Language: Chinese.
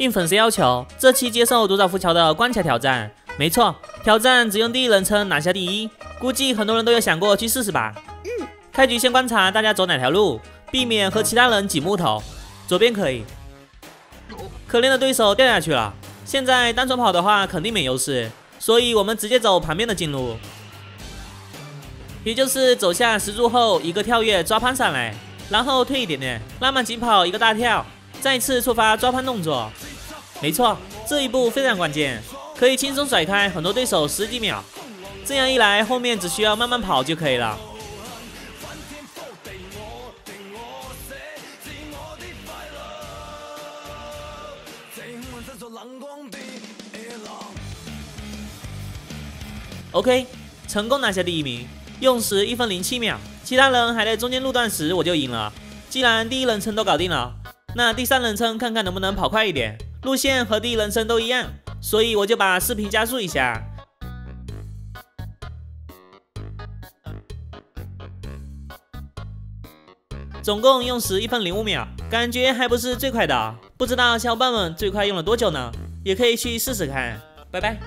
应粉丝要求，这期接受独角浮桥的关卡挑战。没错，挑战只用第一人称拿下第一。估计很多人都有想过去试试吧。嗯。开局先观察大家走哪条路，避免和其他人挤木头。左边可以。可怜的对手掉下去了。现在单纯跑的话肯定没优势，所以我们直接走旁边的近路，也就是走下石柱后一个跳跃抓攀上来，然后退一点点，拉满紧跑一个大跳。 再次触发抓攀动作，没错，这一步非常关键，可以轻松甩开很多对手十几秒。这样一来，后面只需要慢慢跑就可以了。OK， 成功拿下第一名，用时1分07秒。其他人还在中间路段时，我就赢了。既然第一人称都搞定了。 那第三人称看看能不能跑快一点，路线和第一人称都一样，所以我就把视频加速一下。总共用时1分05秒，感觉还不是最快的，不知道小伙伴们最快用了多久呢？也可以去试试看。拜拜。